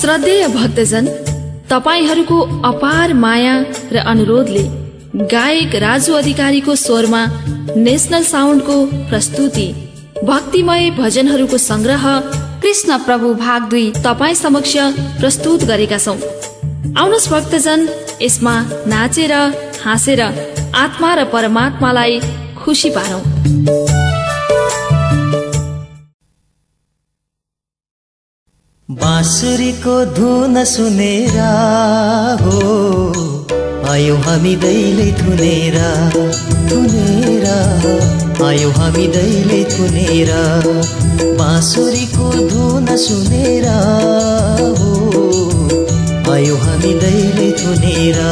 श्रद्धेय भक्तजन, तपाईहरूको अपार माया र अनुरोधले गायक राजू अधिकारीको स्वरमा नेशनल साउन्डको प्रस्तुति भक्तिमय भजनहरूको संग्रह कृष्ण प्रभु भाग 2 तपाई समक्ष प्रस्तुत गरेका छौं। आउनुस भक्तजन, यसमा नाचेर हाँसेर आत्मा र परमात्मालाई खुशी पारौं। बांसुरी को धुन सुनेरा हो आयो हामी दैले धुनेरा धुनेरा आयो हामी दैले धुनेरा बांसुरी को धुन सुनेरा हो आयो हामी दैले धुनेरा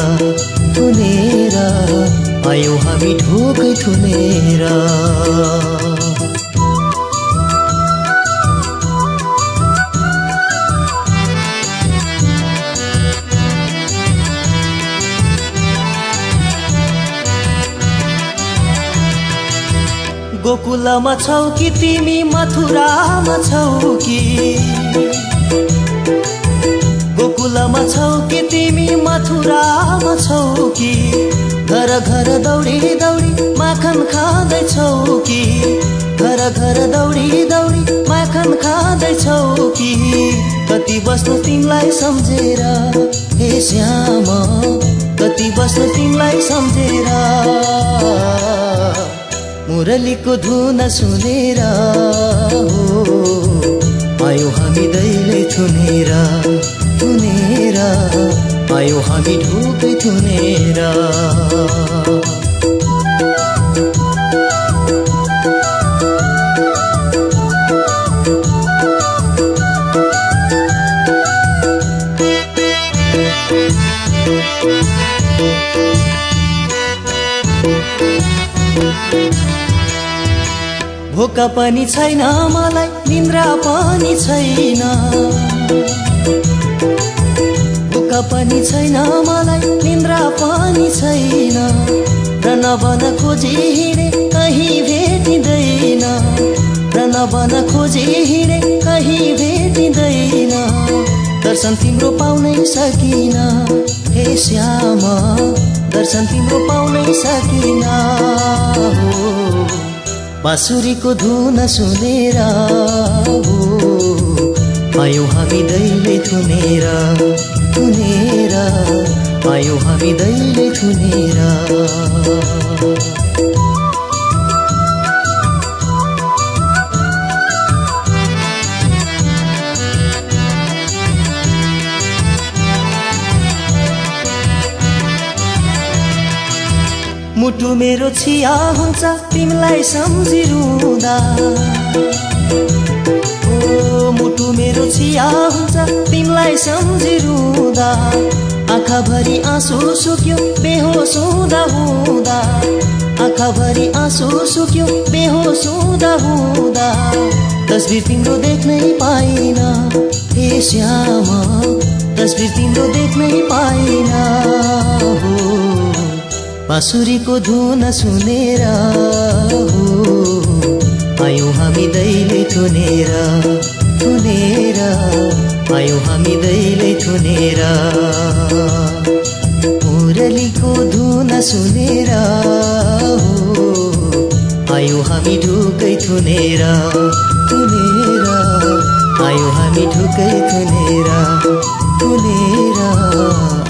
धुनेरा आयो हामी ढोक धुनेरा। गोकुलमा छौ कि तिमी मथुरामा छौ कि, गोकुलमा छौ कि तिमी मथुरामा छौ कि, घर घर दौडी दौडी माखन खाँदै छौ कि, घर घर दौडी दौडी माखन खाँदै छौ कि, कति बस्नु तिमीलाई सम्झेर हे श्याम, कति बस्नु तिमीलाई सम्झेर मुरली को धुन सुनेरा हो आयो हामी दैले धुनेरा धुनेरा आयो हामी ढोक धुनेरा। भोका पनि छैन मलाई निन्द्रा पनि छैन, भोका पनि छैन मलाई निन्द्रा पनि छैन, र नभन खोजी हिँडे कहीँ भेटिँदैन, र नभन खोजी हिँडे कहीँ भेटिँदैन, दर्शन तिम्रो पाउनै सकिन हे श्याम, दर्शन तिम्रो पाउनै सकिन हो बांसुरी को धुन सुनेरा हो आयो हामी दैले धुनेरा धुनेरा आयो हामी दैले धुनेरा। मुटु मेरो छिया हुन्छ तिमीलाई सम्झिरुँदा ओ, मुटु मेरो छिया हुन्छ तिमीलाई सम्झिरुँदा, आँखाभरि आँसु सुक्यो बेहोस हुँदा हुँदा, आँखाभरि आँसु सुक्यो बेहोस हुँदा हुँदा, तस्बिर तिम्रो देख्नै पाइन हे श्याम, तस्बिर तिम्रो देख्नै पाइन हो बांसुरी को धुन सुनेरा हो आयो हामी दैले धुनेरा धुनेरा आयो हामी दैले धुनेरा। मुरली को धुन सुनेरा हो आयो हामी ढोकै धुनेरा धुनेरा आयो हामी ढोकै धुनेरा धुनेरा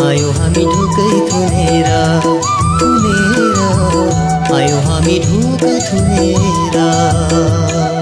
आयो हामी ढोकै धुनेरा धुनेरा आयो हामी ढोक धुनेरा।